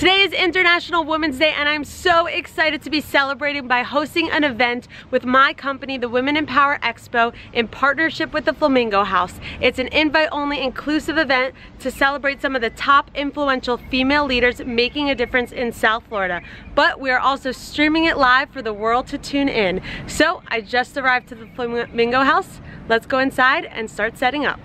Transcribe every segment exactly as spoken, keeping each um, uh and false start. Today is International Women's Day, and I'm so excited to be celebrating by hosting an event with my company, the Women Empower Expo, in partnership with the Flamingo House. It's an invite-only inclusive event to celebrate some of the top influential female leaders making a difference in South Florida. But we are also streaming it live for the world to tune in. So I just arrived to the Flamingo House. Let's go inside and start setting up.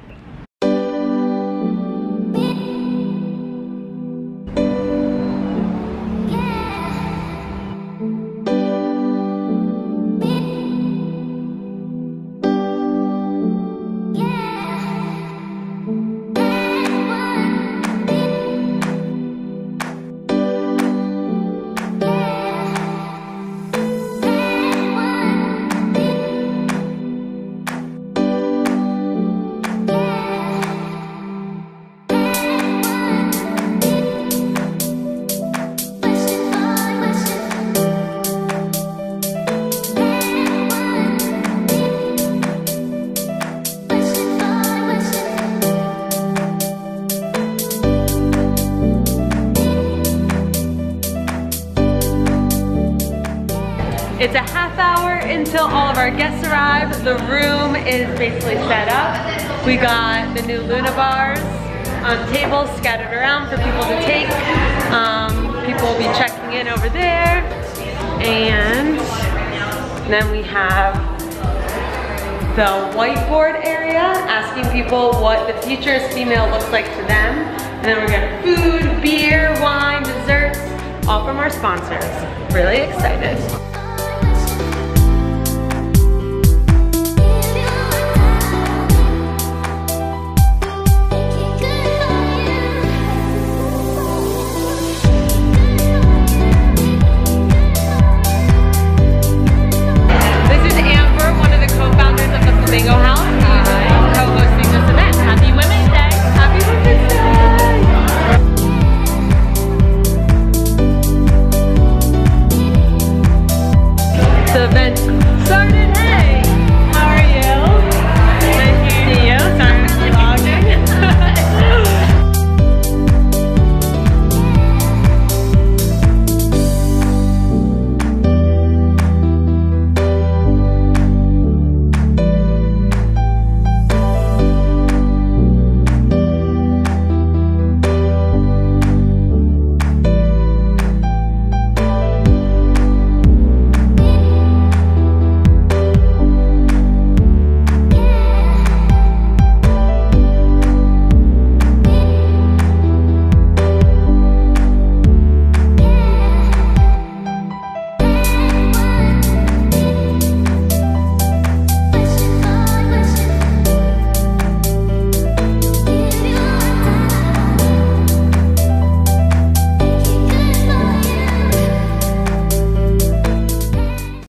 It's a half hour until all of our guests arrive. The room is basically set up. We got the new Luna bars on tables scattered around for people to take. Um, people will be checking in over there. And then we have the whiteboard area, asking people what the future of female looks like to them. And then we've got food, beer, wine, desserts, all from our sponsors. Really excited.